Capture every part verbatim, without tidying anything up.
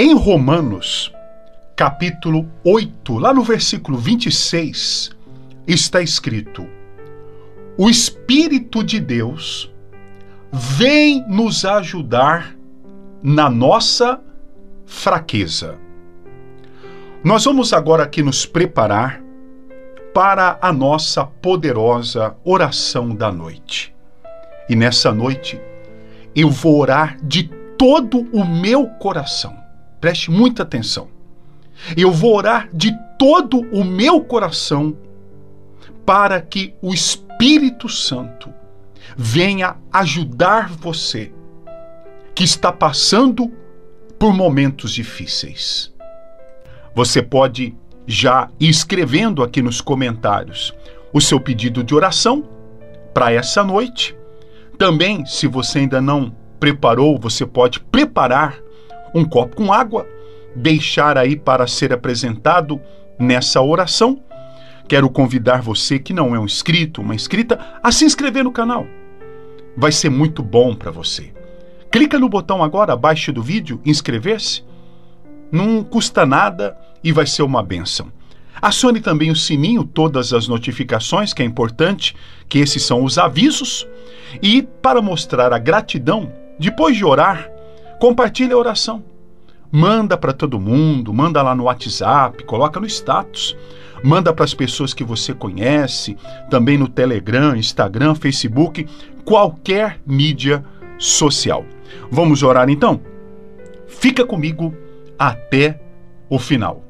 Em Romanos, capítulo oito, lá no versículo vinte e seis, está escrito: o Espírito de Deus vem nos ajudar na nossa fraqueza. Nós vamos agora aqui nos preparar para a nossa poderosa oração da noite. E nessa noite, eu vou orar de todo o meu coração. Preste muita atenção. Eu vou orar de todo o meu coração para que o Espírito Santo venha ajudar você que está passando por momentos difíceis. Você pode já ir escrevendo aqui nos comentários o seu pedido de oração para essa noite. Também, se você ainda não preparou, você pode preparar um copo com água, deixar aí para ser apresentado nessa oração. Quero convidar você que não é um inscrito, uma inscrita, a se inscrever no canal. Vai ser muito bom para você. Clica no botão agora abaixo do vídeo, inscrever-se. Não custa nada e vai ser uma bênção. Acione também o sininho, todas as notificações, que é importante, que esses são os avisos. E para mostrar a gratidão, depois de orar, compartilhe a oração. Manda para todo mundo, manda lá no WhatsApp, coloca no status. Manda para as pessoas que você conhece, também no Telegram, Instagram, Facebook, qualquer mídia social. Vamos orar então? Fica comigo até o final.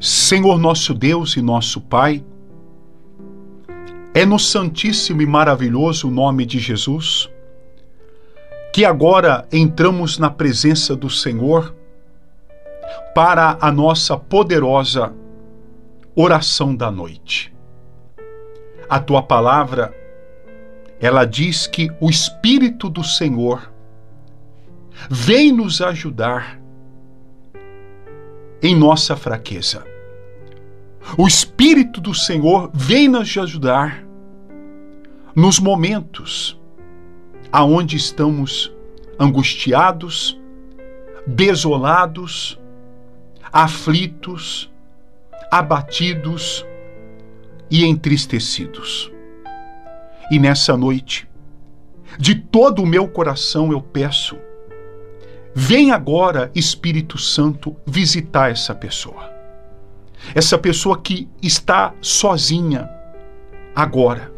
Senhor nosso Deus e nosso Pai, é no santíssimo e maravilhoso nome de Jesus que agora entramos na presença do Senhor para a nossa poderosa oração da noite. A tua palavra, ela diz que o Espírito do Senhor vem nos ajudar em nossa fraqueza. O Espírito do Senhor vem nos ajudar nos momentos aonde estamos angustiados, desolados, aflitos, abatidos e entristecidos. E nessa noite, de todo o meu coração eu peço, vem agora, Espírito Santo, visitar essa pessoa. Essa pessoa que está sozinha agora.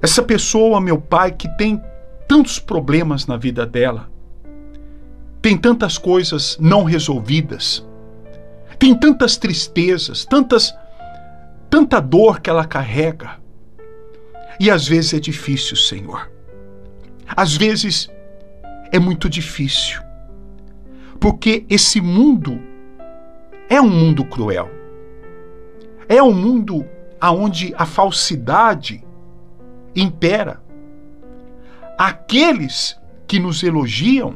Essa pessoa, meu Pai, que tem tantos problemas na vida dela. Tem tantas coisas não resolvidas. Tem tantas tristezas, tantas, tanta dor que ela carrega. E às vezes é difícil, Senhor. Às vezes é muito difícil. Porque esse mundo é um mundo cruel. É um mundo onde a falsidade impera. Aqueles que nos elogiam,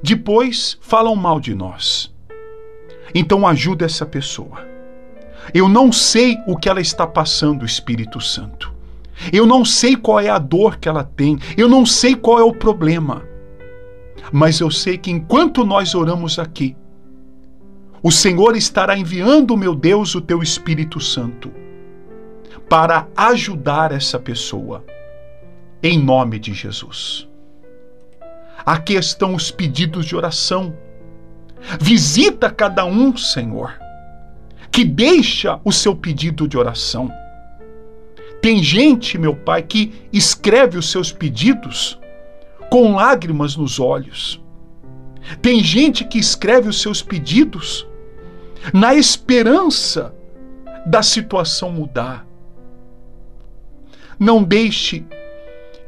depois falam mal de nós. Então ajuda essa pessoa. Eu não sei o que ela está passando, Espírito Santo. Eu não sei qual é a dor que ela tem. Eu não sei qual é o problema. Mas eu sei que enquanto nós oramos aqui, o Senhor estará enviando, meu Deus, o teu Espírito Santo para ajudar essa pessoa, em nome de Jesus. Aqui estão os pedidos de oração. Visita cada um, Senhor, que deixa o seu pedido de oração. Tem gente, meu Pai, que escreve os seus pedidos com lágrimas nos olhos. Tem gente que escreve os seus pedidos na esperança da situação mudar. Não deixe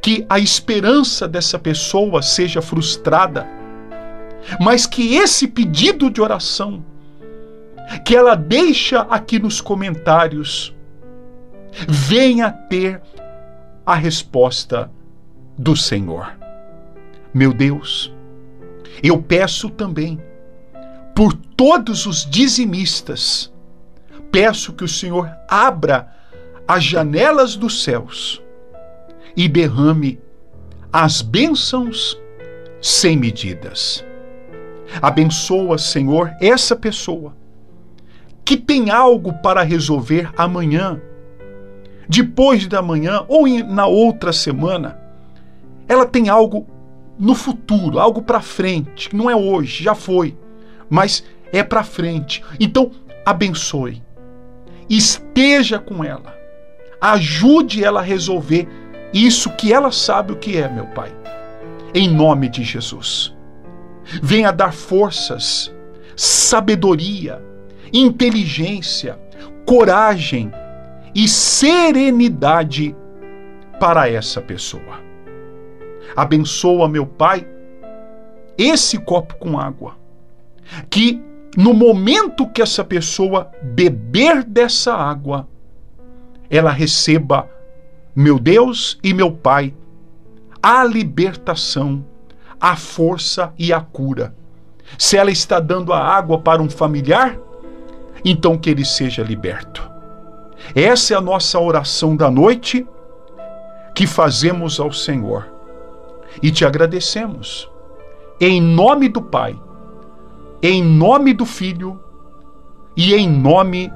que a esperança dessa pessoa seja frustrada, mas que esse pedido de oração que ela deixa aqui nos comentários venha ter a resposta do Senhor. Meu Deus, Eu peço também por todos os dizimistas, peço que o Senhor abra as janelas dos céus e derrame as bênçãos sem medidas. Abençoa, Senhor, essa pessoa que tem algo para resolver amanhã, depois da manhã ou na outra semana. Ela tem algo no futuro, algo para frente, que não é hoje, já foi, mas é para frente. Então, abençoe, esteja com ela, ajude ela a resolver isso que ela sabe o que é, meu Pai. Em nome de Jesus, venha dar forças, sabedoria, inteligência, coragem e serenidade para essa pessoa. Abençoa, meu Pai, esse copo com água, que no momento que essa pessoa beber dessa água, ela receba, meu Deus e meu Pai, a libertação, a força e a cura. Se ela está dando a água para um familiar, então que ele seja liberto. Essa é a nossa oração da noite que fazemos ao Senhor. E te agradecemos, em nome do Pai, em nome do Filho e em nome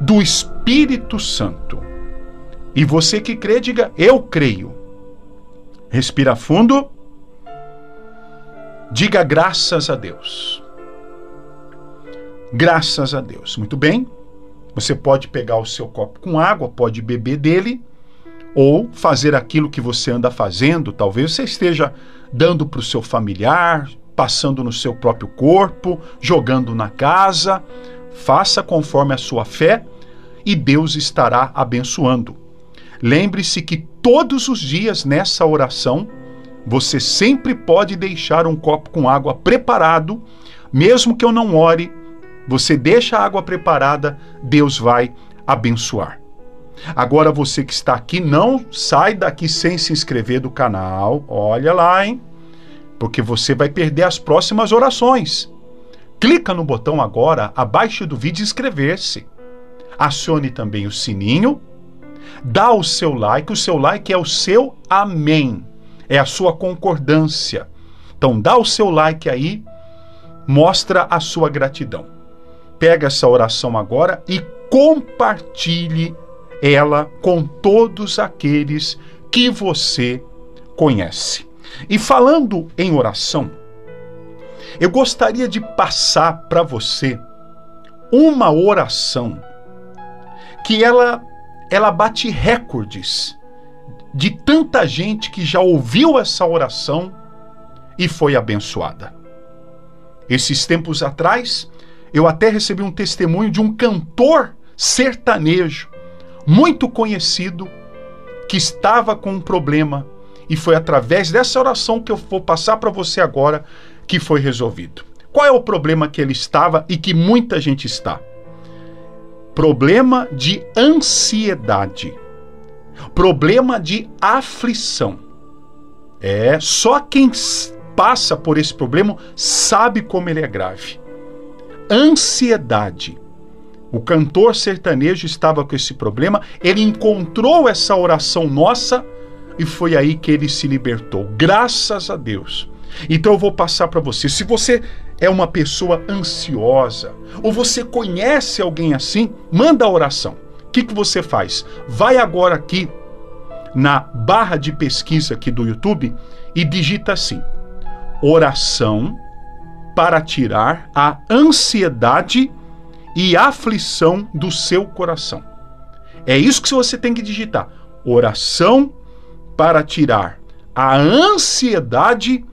do Espírito Santo. E você que crê, diga, eu creio. Respira fundo. Diga graças a Deus. Graças a Deus. Muito bem. Você pode pegar o seu copo com água, pode beber dele, ou fazer aquilo que você anda fazendo. Talvez você esteja dando para o seu familiar, passando no seu próprio corpo, jogando na casa. Faça conforme a sua fé e Deus estará abençoando. Lembre-se que todos os dias nessa oração, você sempre pode deixar um copo com água preparado. Mesmo que eu não ore, você deixa a água preparada, Deus vai abençoar. Agora você que está aqui, não sai daqui sem se inscrever do canal. Olha lá, hein? Porque você vai perder as próximas orações. Clica no botão agora, abaixo do vídeo, inscrever-se. Acione também o sininho. Dá o seu like. O seu like é o seu amém. É a sua concordância. Então dá o seu like aí. Mostra a sua gratidão. Pega essa oração agora e compartilhe ela com todos aqueles que você conhece. E falando em oração, eu gostaria de passar para você uma oração que ela, ela bate recordes de tanta gente que já ouviu essa oração e foi abençoada. Esses tempos atrás, eu até recebi um testemunho de um cantor sertanejo muito conhecido que estava com um problema e foi através dessa oração que eu vou passar para você agora que foi resolvido. Qual é o problema que ele estava e que muita gente está? Problema de ansiedade, problema de aflição. É, só quem passa por esse problema sabe como ele é grave. Ansiedade. O cantor sertanejo estava com esse problema, ele encontrou essa oração nossa e foi aí que ele se libertou, graças a Deus. Então eu vou passar para você, se você é uma pessoa ansiosa, ou você conhece alguém assim, manda a oração. O que, que você faz? Vai agora aqui na barra de pesquisa aqui do YouTube e digita assim, oração para tirar a ansiedade e aflição do seu coração. É isso que você tem que digitar. Oração para tirar a ansiedade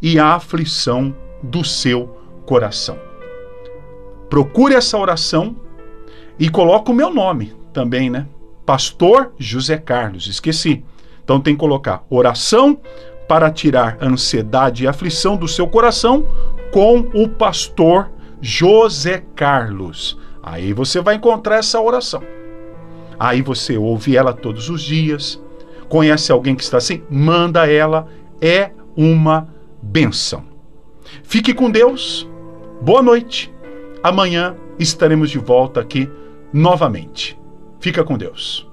e a aflição do seu coração. Procure essa oração e coloque o meu nome também, né? Pastor José Carlos, esqueci. Então tem que colocar oração para tirar a ansiedade e aflição do seu coração com o pastor José Carlos. Aí você vai encontrar essa oração. Aí você ouve ela todos os dias. Conhece alguém que está assim? Manda ela. É uma bênção. Fique com Deus. Boa noite. Amanhã estaremos de volta aqui novamente. Fica com Deus.